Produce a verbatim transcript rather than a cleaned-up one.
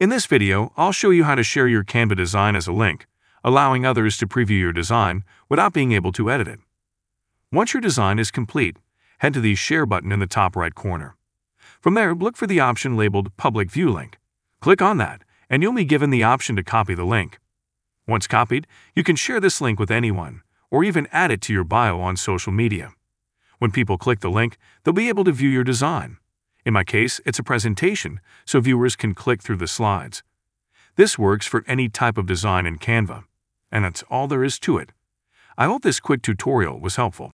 In this video, I'll show you how to share your Canva design as a link, allowing others to preview your design without being able to edit it. Once your design is complete, head to the Share button in the top right corner. From there, look for the option labeled Public View Link. Click on that, and you'll be given the option to copy the link. Once copied, you can share this link with anyone, or even add it to your bio on social media. When people click the link, they'll be able to view your design. In my case, it's a presentation, so viewers can click through the slides. This works for any type of design in Canva. And that's all there is to it. I hope this quick tutorial was helpful.